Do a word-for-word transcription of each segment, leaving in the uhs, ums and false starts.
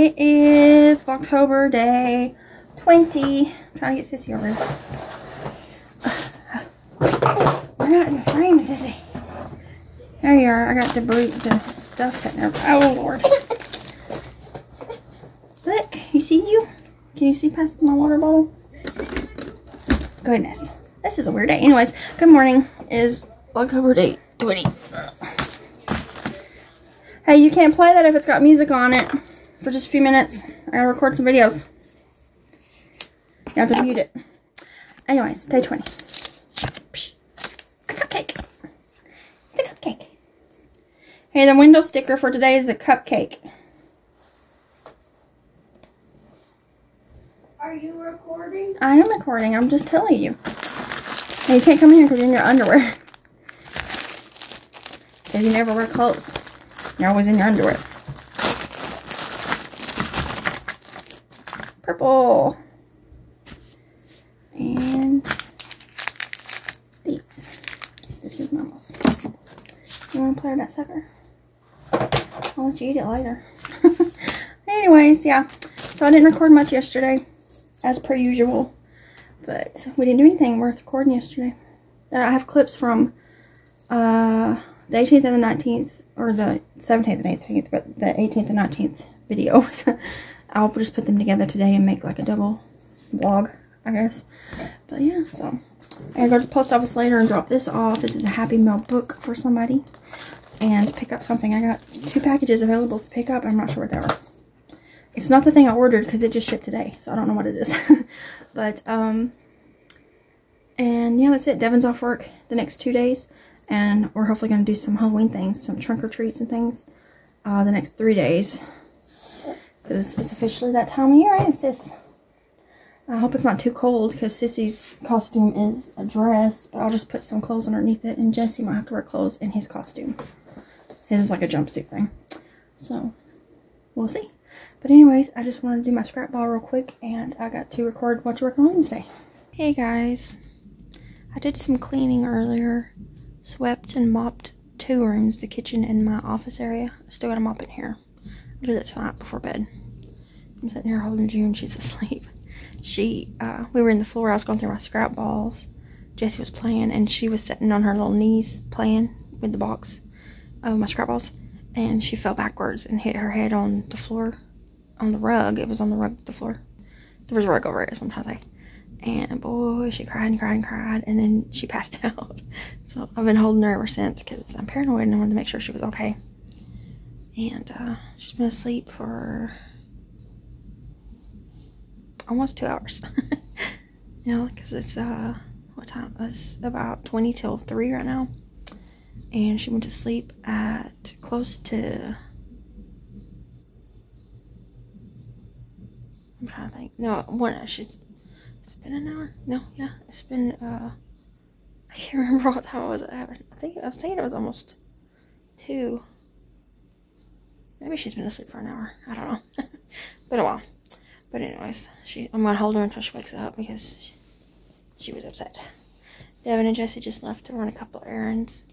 It is Vlogtober day twenty. I'm trying to get Sissy over here. We're not in the frame, Sissy. There you are. I got debris, the stuff sitting there. Oh, Lord. Look, you see you? Can you see past my water bottle? Goodness. This is a weird day. Anyways, good morning. It is Vlogtober day twenty. Hey, you can't play that if it's got music on it for just a few minutes. I gotta record some videos. You have to mute it. Anyways, day twenty. It's a cupcake. It's a cupcake. Hey, the window sticker for today is a cupcake. Are you recording? I am recording. I'm just telling you. Hey, you can't come in here because you're in your underwear. Because you never wear clothes. You're always in your underwear. Purple. And these. This is Mama's. You want to play with that sucker? I'll let you eat it later. Anyways, yeah. So I didn't record much yesterday, as per usual. But we didn't do anything worth recording yesterday. I have clips from uh, the eighteenth and the nineteenth. Or the seventeenth and eighteenth, but the eighteenth and nineteenth videos. I'll just put them together today and make like a double vlog, I guess. But yeah, so I go to the post office later and drop this off. This is a Happy Meal book for somebody, and pick up something. I got two packages available to pick up. I'm not sure what they were. It's not the thing I ordered because it just shipped today, so I don't know what it is. But um, and yeah, that's it. Devin's off work the next two days. And we're hopefully going to do some Halloween things, some trunk or treats and things, uh, the next three days. Because it's officially that time of year, ain't it, Sis? I hope it's not too cold, because Sissy's costume is a dress, but I'll just put some clothes underneath it, and Jesse might have to wear clothes in his costume. His is like a jumpsuit thing. So, we'll see. But anyways, I just wanted to do my scrap ball real quick, and I got to record What You Work On Wednesday. Hey guys. I did some cleaning earlier. Swept and mopped two rooms, the kitchen and my office area. I still got a mop in here. I'll do that tonight before bed. I'm sitting here holding June. She's asleep. She, uh, we were in the floor. I was going through my scrap balls. Jessie was playing, and she was sitting on her little knees playing with the box of my scrap balls. And she fell backwards and hit her head on the floor, on the rug. It was on the rug, the floor. There was a rug over it, is what I'm trying to say. And boy, she cried and cried and cried, and then she passed out. So I've been holding her ever since because I'm paranoid and I wanted to make sure she was okay. And uh, she's been asleep for almost two hours. You know, because it's, uh, what time? It's about twenty till three right now. And she went to sleep at close to, I'm trying to think. No, one, she's... It's been an hour? No, yeah. It's been, uh, I can't remember what time was it happened. I think, I was saying it was almost two. Maybe she's been asleep for an hour. I don't know. Been a while. But anyways, she, I'm going to hold her until she wakes up because she, she was upset. Devin and Jesse just left to run a couple errands.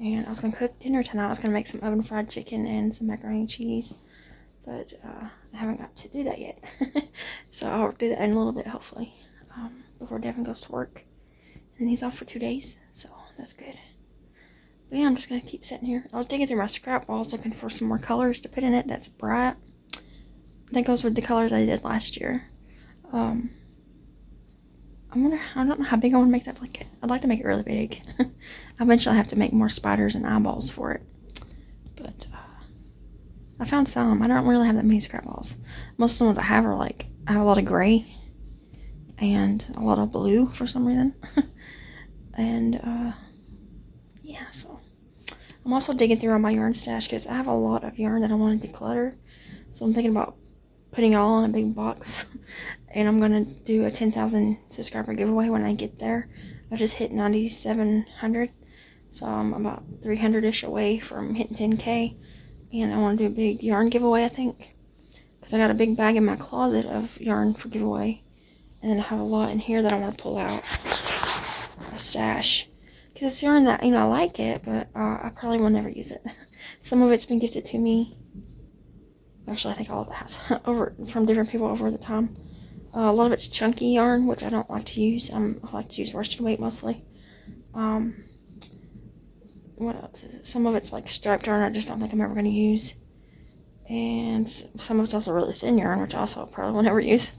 And I was going to cook dinner tonight. I was going to make some oven fried chicken and some macaroni and cheese. But, uh, I haven't got to do that yet. So I'll do that in a little bit, hopefully, um, before Devin goes to work. And then he's off for two days, so that's good. But yeah, I'm just going to keep sitting here. I was digging through my scrap balls looking for some more colors to put in it that's bright. That goes with the colors I did last year. Um, I wonder, I don't know how big I want to make that blanket. I'd like to make it really big. Eventually I'll have to make more spiders and eyeballs for it. But, uh, I found some. I don't really have that many scrap balls. Most of the ones I have are like, I have a lot of gray and a lot of blue for some reason. And, uh, yeah, so. I'm also digging through all my yarn stash because I have a lot of yarn that I want to declutter. So I'm thinking about putting it all in a big box. And I'm going to do a ten thousand subscriber giveaway when I get there. I just hit ninety-seven hundred. So I'm about three hundred-ish away from hitting ten K. And I want to do a big yarn giveaway, I think. Because I got a big bag in my closet of yarn for giveaway. And then I have a lot in here that I want to pull out. A stash. Because it's yarn that, you know, I like it, but uh, I probably will never use it. Some of it's been gifted to me. Actually, I think all of that has over from different people over the time. Uh, a lot of it's chunky yarn, which I don't like to use. Um, I like to use worsted weight mostly. Um, what else is it? Some of it's like striped yarn I just don't think I'm ever going to use. And some of it's also really thin yarn, which I also probably will never use.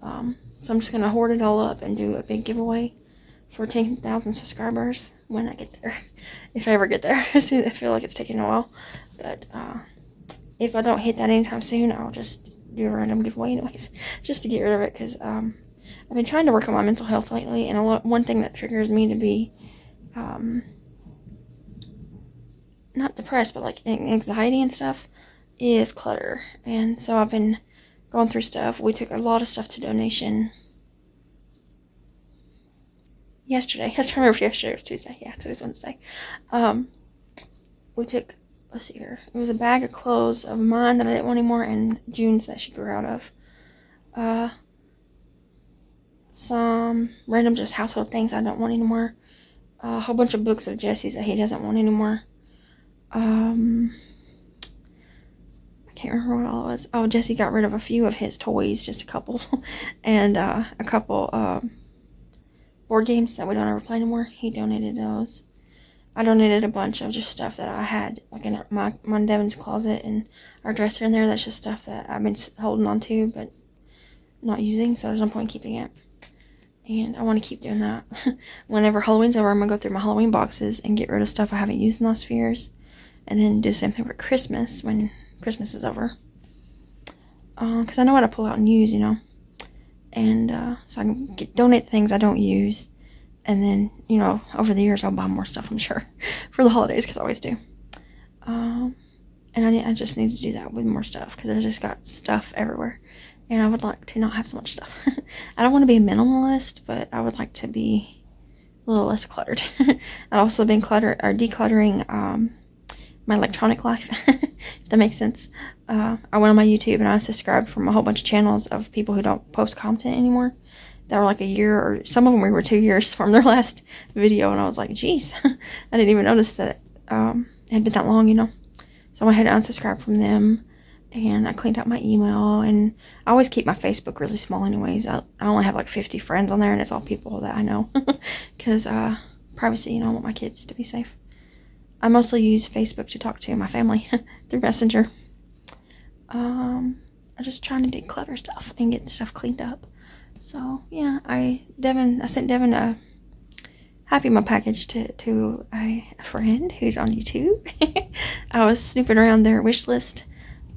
Um, so I'm just going to hoard it all up and do a big giveaway for ten thousand subscribers when I get there. If I ever get there. I feel like it's taking a while. But uh, if I don't hit that anytime soon, I'll just do a random giveaway anyways, just to get rid of it, because um, I've been trying to work on my mental health lately, and a lot, one thing that triggers me to be um, not depressed, but like anxiety and stuff is clutter. And so I've been going through stuff. We took a lot of stuff to donation yesterday. I was trying to remember if yesterday was Tuesday. Yeah, today's Wednesday. Um, we took, let's see here, it was a bag of clothes of mine that I didn't want anymore, and June's that she grew out of. Uh, some random just household things I don't want anymore. Uh, a whole bunch of books of Jesse's that he doesn't want anymore. Um, I can't remember what all it was. Oh, Jesse got rid of a few of his toys, just a couple. and uh, a couple um, board games that we don't ever play anymore. He donated those. I donated a bunch of just stuff that I had, like in my, my Devin's closet and our dresser in there. That's just stuff that I've been holding on to, but not using, so there's no point in keeping it. And I want to keep doing that. Whenever Halloween's over, I'm going to go through my Halloween boxes and get rid of stuff I haven't used in the last few years. And then do the same thing for Christmas, when Christmas is over. Because uh, I know how to pull out and use, you know. And uh, so I can get, donate things I don't use. And then, you know, over the years, I'll buy more stuff, I'm sure, for the holidays, because I always do. Um, and I, need, I just need to do that with more stuff, because I just got stuff everywhere. And I would like to not have so much stuff. I don't want to be a minimalist, but I would like to be a little less cluttered. I've also been clutter or decluttering um, my electronic life, if that makes sense. Uh, I went on my YouTube, and I subscribed from a whole bunch of channels of people who don't post content anymore. That were like a year, or some of them we were two years from their last video, and I was like, geez, I didn't even notice that um, it had been that long, you know. So I went ahead and unsubscribed from them, and I cleaned out my email, and I always keep my Facebook really small anyways. I, I only have like fifty friends on there, and it's all people that I know, because uh, privacy, you know, I want my kids to be safe. I mostly use Facebook to talk to my family through Messenger. Um, I'm just trying to declutter stuff and get stuff cleaned up. So yeah, I Devin I sent Devin a Happy Meal package to to a friend who's on YouTube. I was snooping around their wish list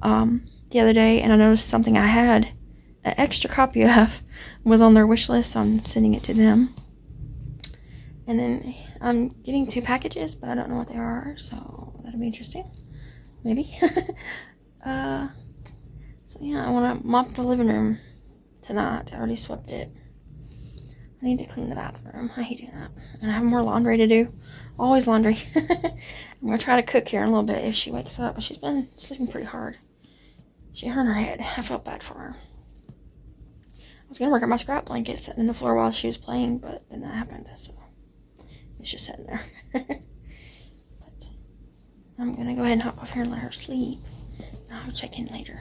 um, the other day, and I noticed something I had an extra copy of was on their wish list, so I'm sending it to them. And then I'm getting two packages, but I don't know what they are, so that'll be interesting, maybe. uh, so yeah, I want to mop the living room tonight. I already swept it. I need to clean the bathroom. I hate doing that. And I have more laundry to do. Always laundry. I'm going to try to cook here in a little bit if she wakes up. But she's been sleeping pretty hard. She hurt her head. I felt bad for her. I was going to work at my scrap blanket sitting on the floor while she was playing, but then that happened. So it's just sitting there. But I'm going to go ahead and hop off here and let her sleep. I'll check in later.